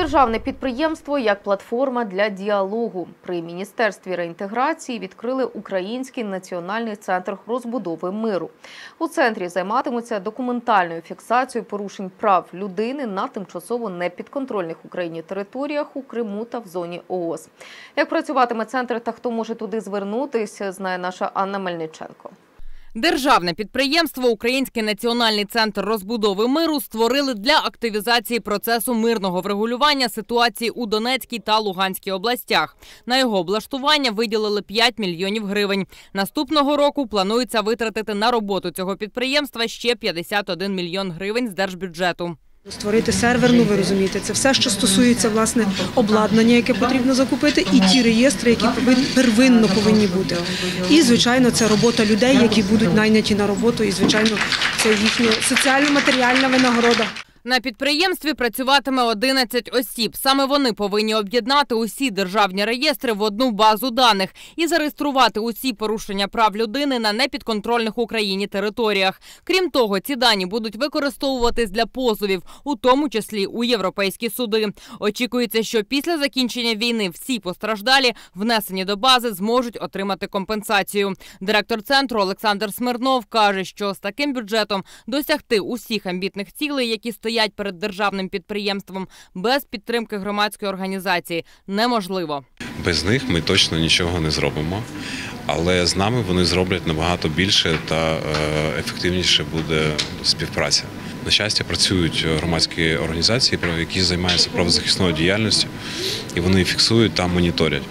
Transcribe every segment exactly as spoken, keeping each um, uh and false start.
Державне підприємство як платформа для діалогу. При Міністерстві реінтеграції відкрили Український національний центр розбудови миру. У центрі займатимуться документальною фіксацією порушень прав людини на тимчасово непідконтрольних Україні територіях у Криму та в зоні О О С. Як працюватиме центр та хто може туди звернутися, знає наша Анна Мельниченко. Державне підприємство «Український національний центр розбудови миру» створили для активізації процесу мирного врегулювання ситуації у Донецькій та Луганській областях. На його облаштування виділили п'ять мільйонів гривень. Наступного року планується витратити на роботу цього підприємства ще п'ятдесят один мільйон гривень з держбюджету. Створити сервер, ну ви розумієте, це все, що стосується, власне, обладнання, яке потрібно закупити, і ті реєстри, які первинно повинні бути. І, звичайно, це робота людей, які будуть найняті на роботу, і, звичайно, це їхня соціально-матеріальна винагорода. На підприємстві працюватиме одинадцять осіб. Саме вони повинні об'єднати усі державні реєстри в одну базу даних і зареєструвати усі порушення прав людини на непідконтрольних Україні територіях. Крім того, ці дані будуть використовуватись для позовів, у тому числі у європейські суди. Очікується, що після закінчення війни всі постраждалі, внесені до бази, зможуть отримати компенсацію. Директор центру Олександр Смирнов каже, що з таким бюджетом досягти усіх амбітних цілей, які стоять перед державним підприємством без підтримки громадської організації, неможливо. Без них ми точно нічого не зробимо, але з нами вони зроблять набагато більше та ефективніше буде співпраця. На щастя, працюють громадські організації, які займаються правозахисною діяльністю, і вони фіксують та моніторять.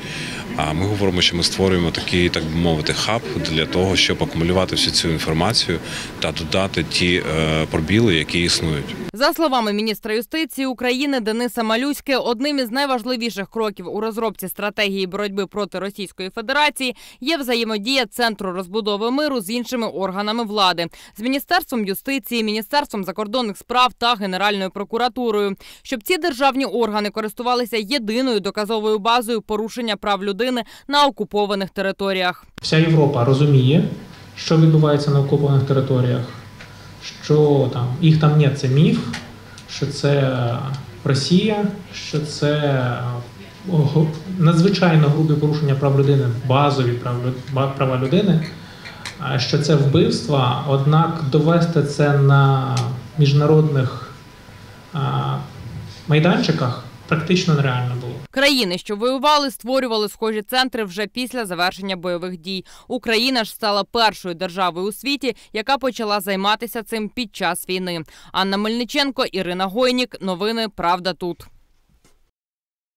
А ми говоримо, що ми створюємо такий, так би мовити, хаб для того, щоб акумулювати всю цю інформацію та додати ті пробіли, які існують. За словами міністра юстиції України Дениса Малюськи, одним із найважливіших кроків у розробці стратегії боротьби проти Російської Федерації є взаємодія Центру розбудови миру з іншими органами влади – з Міністерством юстиції, Міністерством закордонних справ та Генеральною прокуратурою, щоб ці державні органи користувалися єдиною доказовою базою порушення прав людини на окупованих територіях. Вся Європа розуміє, що відбувається на окупованих територіях. Що там їх там немає, це міф, що це Росія, що це надзвичайно грубі порушення прав людини, базові права людини, що це вбивства, однак довести це на міжнародних майданчиках практично нереально було. Країни, що воювали, створювали схожі центри вже після завершення бойових дій. Україна ж стала першою державою у світі, яка почала займатися цим під час війни. Анна Мельниченко, Ірина Гойнік. Новини «ПравдаТут».